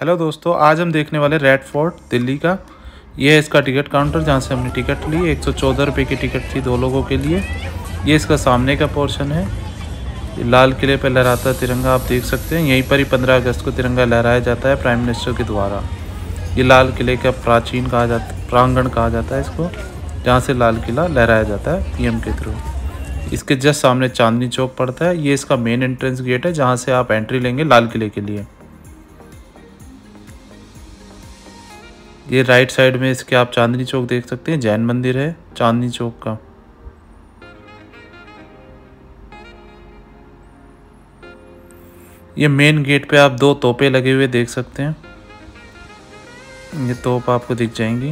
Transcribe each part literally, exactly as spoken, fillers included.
Hello दोस्तों, आज हम देखने वाले रेड फोर्ट दिल्ली का। ये है इसका टिकट काउंटर जहाँ से हमने टिकट ली। एक सौ चौदह रुपये की टिकट थी दो लोगों के लिए। ये इसका सामने का पोर्शन है। लाल किले पर लहराता तिरंगा आप देख सकते हैं। यहीं पर ही पंद्रह अगस्त को तिरंगा लहराया जाता है प्राइम मिनिस्टर के द्वारा। ये लाल किले का प्राचीन कहा जाता प्रांगण कहा जाता है इसको, जहाँ से लाल किला लहराया जाता है पी एम के थ्रू। इसके जस्ट सामने चांदनी चौक पड़ता है। ये इसका मेन एंट्रेंस गेट है जहाँ से आप एंट्री लेंगे लाल किले के लिए। ये राइट साइड में इसके आप चांदनी चौक देख सकते हैं। जैन मंदिर है चांदनी चौक का। ये मेन गेट पे आप दो तोपे लगे हुए देख सकते हैं। ये तोप आपको दिख जाएंगी।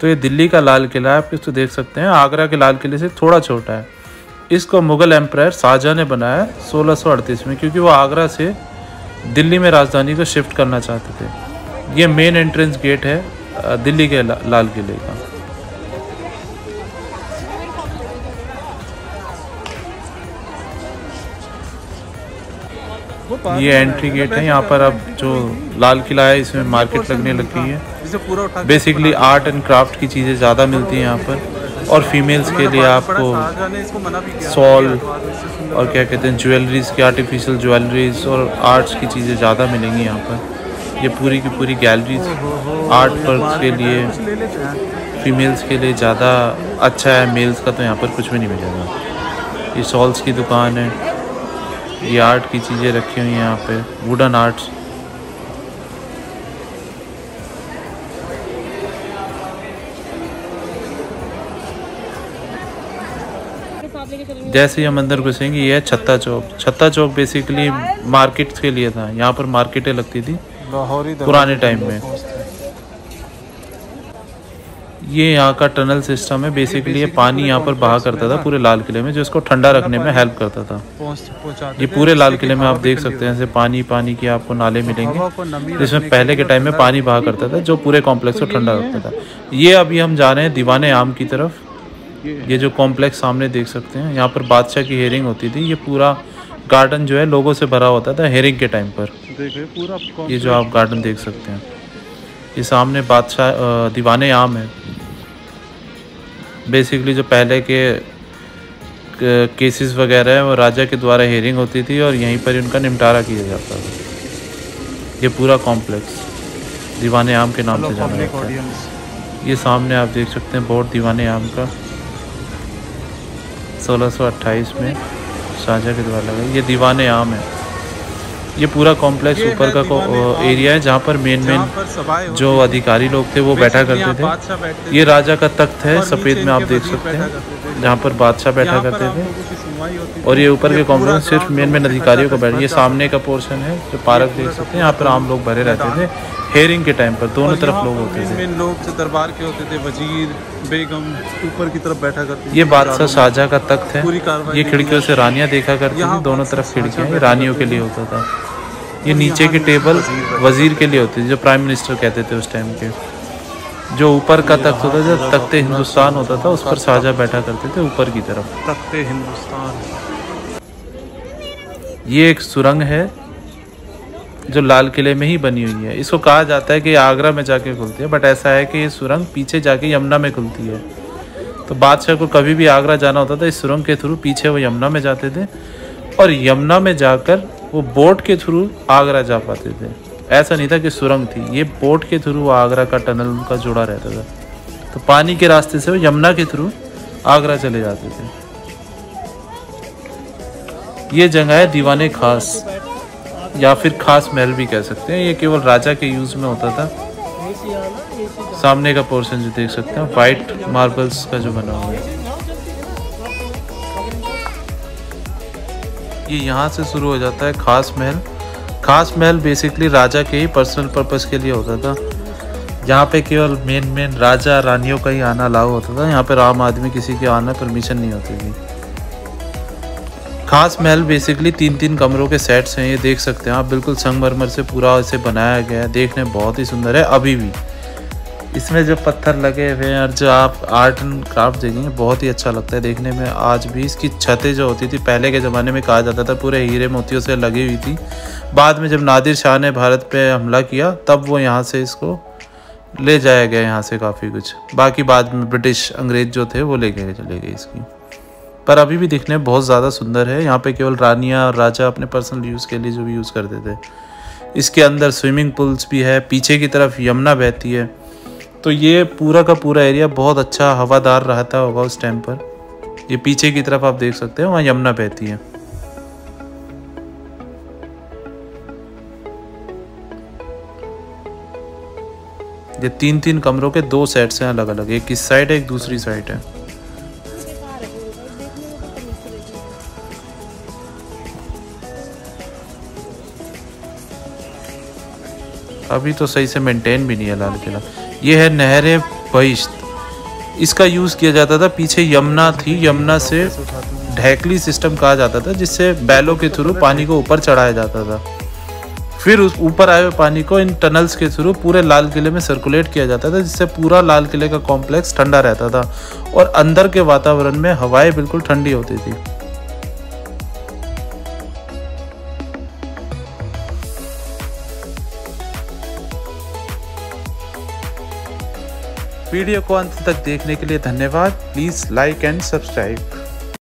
तो ये दिल्ली का लाल किला है, आप इसको देख सकते हैं। आगरा के लाल किले से थोड़ा छोटा है। इसको मुग़ल एम्पायर शाहजहाँ ने बनाया सोलह सौ अड़तीस में, क्योंकि वो आगरा से दिल्ली में राजधानी को शिफ्ट करना चाहते थे। ये मेन एंट्रेंस गेट है दिल्ली के ला, लाल किले का। ये एंट्री गेट है। यहाँ पर अब जो लाल किला है इसमें मार्केट लगने लगी है। बेसिकली आर्ट एंड क्राफ्ट की चीज़ें ज़्यादा मिलती हैं यहाँ पर। और फीमेल्स के लिए आपको सॉल और क्या कहते हैं ज्वेलरीज की, आर्टिफिशियल ज्वेलरीज और आर्ट्स की चीज़ें ज़्यादा मिलेंगी यहाँ पर। ये पूरी की पूरी गैलरीज आर्ट वर्क के लिए फीमेल्स के लिए ज़्यादा अच्छा है। मेल्स का तो यहाँ पर कुछ भी नहीं मिलेगा। ये सॉल्स की दुकान है। ये आर्ट की चीज़ें रखी हुई हैं यहाँ पर, वुडन आर्ट्स। जैसे ही हम अंदर घुसेंगे, ये है छत्ता चौक। छत्ता चौक बेसिकली मार्केट्स के लिए था। यहाँ पर मार्केटें लगती थी पुराने टाइम में। ये यहाँ का टनल सिस्टम है। बेसिकली ये पानी यहाँ पर बहा करता था पूरे लाल किले में, जो इसको ठंडा रखने में हेल्प करता था। ये पूरे लाल किले में आप देख सकते हैं ऐसे पानी पानी के आपको नाले मिलेंगे, जिसमें पहले के टाइम में पानी बहा करता था जो पूरे कॉम्प्लेक्स को ठंडा रखता था। ये अभी हम जा रहे हैं दीवान-ए-आम की तरफ। ये जो कॉम्प्लेक्स सामने देख सकते हैं, यहाँ पर बादशाह की हेरिंग होती थी। ये पूरा गार्डन जो है लोगों से भरा होता था हेरिंग के टाइम पर। पूरा ये जो आप गार्डन देख सकते हैं, ये सामने बादशाह दीवाने आम है। बेसिकली जो पहले के केसेस वगैरह है वो राजा के द्वारा हेरिंग होती थी और यहीं पर उनका निपटारा किया जाता था। ये पूरा कॉम्प्लेक्स दीवाने आम के नाम से जाना जाता है। ये सामने आप देख सकते हैं बोर्ड दीवाने आम का, सोलह सौ अट्ठाईस में शाहजहाँ के द्वारा लगा। ये दीवाने आम है। ये पूरा कॉम्प्लेक्स ऊपर का को एरिया है जहाँ पर मेन मेन जो अधिकारी लोग थे वो बैठा करते थे। ये राजा का तख्त है सफ़ेद में आप देख सकते हैं, जहाँ पर बादशाह बैठा करते थे। और ये ऊपर के कॉम्प्लेक्स सिर्फ मेन मेन अधिकारियों को बैठा। ये सामने का पोर्शन है जो पार्क देख सकते हैं, यहाँ पर आम लोग भरे रहते थे हेरिंग के टाइम पर। दोनों तरफ लोग होते थे, मेन लोग से दरबार के होते थे, वजीर बेगम ऊपर की तरफ बैठा करते थे। ये बादशाह शाहजहाँ का तख्त है। ये खिड़कियों से रानियाँ देखा करती थी। दोनों तरफ खिड़कियाँ ये रानियों के लिए होता था। ये नीचे की टेबल वजीर के लिए होती थी, जो प्राइम मिनिस्टर कहते थे उस टाइम के। जो ऊपर का तख्त होता था, जो तख्ते हिंदुस्तान होता था, उस पर शाहजहाँ बैठा करते थे ऊपर की तरफ, तख्ते हिंदुस्तान। ये एक सुरंग है जो लाल किले में ही बनी हुई है। इसको कहा जाता है कि आगरा में जाके खुलती है, बट ऐसा है कि ये सुरंग पीछे जाके यमुना में खुलती है। तो बादशाह को कभी भी आगरा जाना होता था, इस सुरंग के थ्रू पीछे वो यमुना में जाते थे और यमुना में जाकर वो बोट के थ्रू आगरा जा पाते थे। ऐसा नहीं था कि सुरंग थी, ये बोट के थ्रू आगरा का टनल उनका जुड़ा रहता था। तो पानी के रास्ते से वो यमुना के थ्रू आगरा चले जाते थे। ये जगह है दीवाने खास या फिर खास महल भी कह सकते हैं। ये केवल राजा के यूज में होता था। सामने का पोर्शन जो देख सकते हैं वाइट मार्बल्स का जो बना हुआ है, ये यहाँ से शुरू हो जाता है खास महल। खास महल बेसिकली राजा के ही पर्सनल पर्पस के लिए होता था। यहाँ पे केवल मेन मेन राजा रानियों का ही आना अलाउ होता था। यहाँ पर आम आदमी किसी के आना परमिशन नहीं होती थी। खास महल बेसिकली तीन तीन कमरों के सेट्स हैं। ये देख सकते हैं आप, बिल्कुल संगमरमर से पूरा इसे बनाया गया है। देखने बहुत ही सुंदर है अभी भी। इसमें जो पत्थर लगे हुए हैं और जो आप आर्ट एंड क्राफ्ट देखेंगे बहुत ही अच्छा लगता है देखने में। आज भी इसकी छतें जो होती थी पहले के ज़माने में कहा जाता था पूरे हीरे मोतियों से लगी हुई थी। बाद में जब नादिर शाह ने भारत पे हमला किया तब वो यहाँ से इसको ले जाया गया, यहाँ से काफ़ी कुछ। बाकी बाद में ब्रिटिश अंग्रेज जो थे वो ले गए चले गए इसकी, पर अभी भी दिखने बहुत ज़्यादा सुंदर है। यहाँ पे केवल रानियाँ और राजा अपने पर्सनल यूज़ के लिए जो भी यूज़ करते थे। इसके अंदर स्विमिंग पूल्स भी है, पीछे की तरफ यमुना बहती है। तो ये पूरा का पूरा एरिया बहुत अच्छा हवादार रहता होगा उस टाइम पर। ये पीछे की तरफ आप देख सकते हैं वहाँ यमुना बहती है। ये तीन तीन कमरों के दो सेट्स हैं अलग अलग, एक इस साइड है एक दूसरी साइड है। अभी तो सही से मेंटेन भी नहीं है लाल किला। ये है नहर-ए-बिहिश्त, इसका यूज़ किया जाता था। पीछे यमुना थी, यमुना से ढैकली सिस्टम कहा जाता था जिससे बैलों के थ्रू पानी को ऊपर चढ़ाया जाता था। फिर उस ऊपर आए हुए पानी को इन टनल्स के थ्रू पूरे लाल किले में सर्कुलेट किया जाता था जिससे पूरा लाल किले का कॉम्प्लेक्स ठंडा रहता था और अंदर के वातावरण में हवाएं बिल्कुल ठंडी होती थी। वीडियो को अंत तक देखने के लिए धन्यवाद। Please like and subscribe.